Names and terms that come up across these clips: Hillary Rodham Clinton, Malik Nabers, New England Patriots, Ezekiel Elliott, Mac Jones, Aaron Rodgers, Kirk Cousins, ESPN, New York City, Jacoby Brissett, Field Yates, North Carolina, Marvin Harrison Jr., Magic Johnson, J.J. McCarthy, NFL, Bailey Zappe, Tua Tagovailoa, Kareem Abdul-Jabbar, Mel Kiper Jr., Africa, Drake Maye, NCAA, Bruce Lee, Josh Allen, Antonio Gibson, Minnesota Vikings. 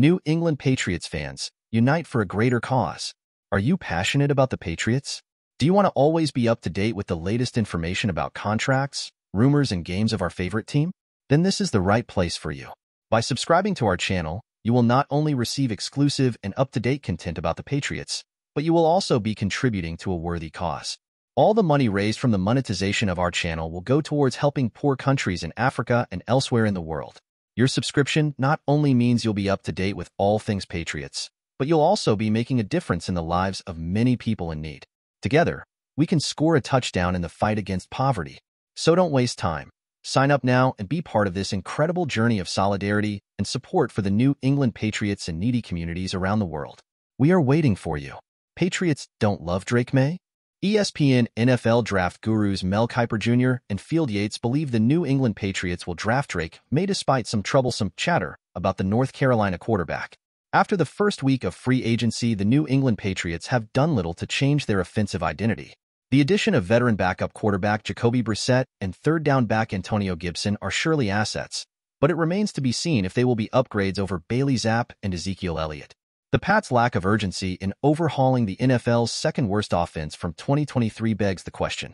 New England Patriots fans, unite for a greater cause. Are you passionate about the Patriots? Do you want to always be up to date with the latest information about contracts, rumors, and games of our favorite team? Then this is the right place for you. By subscribing to our channel, you will not only receive exclusive and up-to-date content about the Patriots, but you will also be contributing to a worthy cause. All the money raised from the monetization of our channel will go towards helping poor countries in Africa and elsewhere in the world. Your subscription not only means you'll be up to date with all things Patriots, but you'll also be making a difference in the lives of many people in need. Together, we can score a touchdown in the fight against poverty. So don't waste time. Sign up now and be part of this incredible journey of solidarity and support for the New England Patriots and needy communities around the world. We are waiting for you. Patriots don't love Drake Maye? ESPN NFL draft gurus Mel Kiper Jr. and Field Yates believe the New England Patriots will draft Drake Maye despite some troublesome chatter about the North Carolina quarterback. After the first week of free agency, the New England Patriots have done little to change their offensive identity. The addition of veteran backup quarterback Jacoby Brissett and third-down back Antonio Gibson are surely assets, but it remains to be seen if they will be upgrades over Bailey Zappe and Ezekiel Elliott. The Pats' lack of urgency in overhauling the NFL's second-worst offense from 2023 begs the question.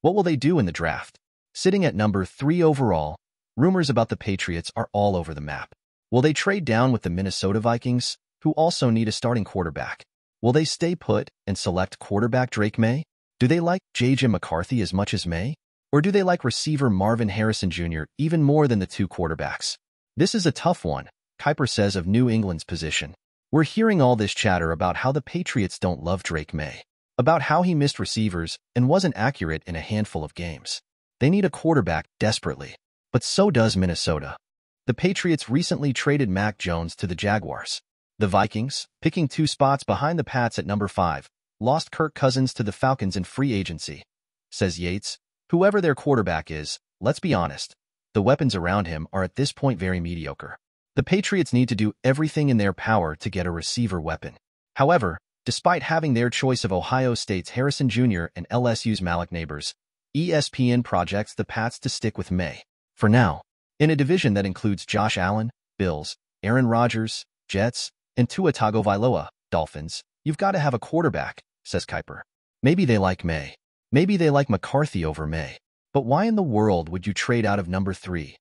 What will they do in the draft? Sitting at number 3 overall, rumors about the Patriots are all over the map. Will they trade down with the Minnesota Vikings, who also need a starting quarterback? Will they stay put and select quarterback Drake Maye? Do they like J.J. McCarthy as much as Maye? Or do they like receiver Marvin Harrison Jr. even more than the two quarterbacks? This is a tough one, Kiper says of New England's position. We're hearing all this chatter about how the Patriots don't love Drake Maye, about how he missed receivers and wasn't accurate in a handful of games. They need a quarterback desperately, but so does Minnesota. The Patriots recently traded Mac Jones to the Jaguars. The Vikings, picking 2 spots behind the Pats at number 5, lost Kirk Cousins to the Falcons in free agency, says Yates. Whoever their quarterback is, let's be honest, the weapons around him are at this point very mediocre. The Patriots need to do everything in their power to get a receiver weapon. However, despite having their choice of Ohio State's Harrison Jr. and LSU's Malik Nabers, ESPN projects the Pats to stick with Maye for now, in a division that includes Josh Allen, Bills, Aaron Rodgers, Jets, and Tua Tagovailoa, Dolphins. You've got to have a quarterback, says Kiper. Maybe they like Maye. Maybe they like McCarthy over Maye. But why in the world would you trade out of number 3?